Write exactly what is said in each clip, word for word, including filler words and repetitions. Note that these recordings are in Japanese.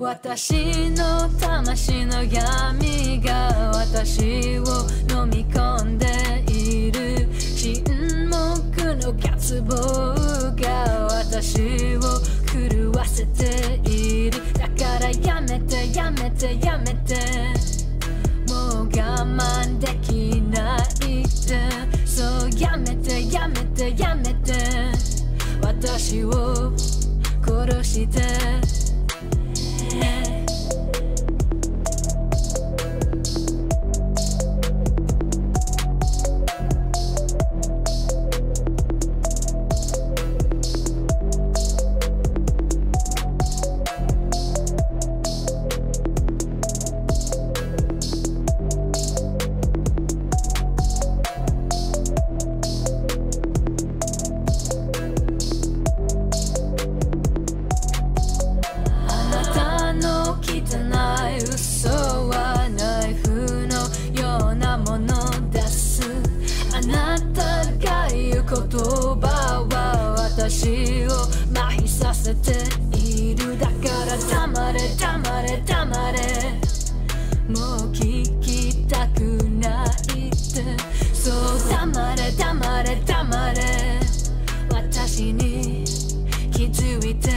私の魂の闇が私を飲み込んでいる。沈黙の渇望が私を狂わせている。だからやめてやめてやめて、もう我慢できないで、そうやめてやめてやめて、私を殺して私を麻痺させている。だから黙れ黙れ黙れ、もう聞きたくないって、そう黙れ黙れ黙れ、私に気づいて。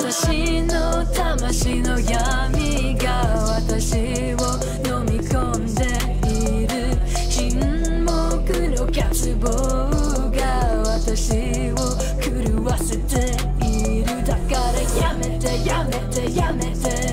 私の魂の闇が私を飲み込んでいる。沈黙の渇望が私を狂わせている。だからやめてやめてやめて、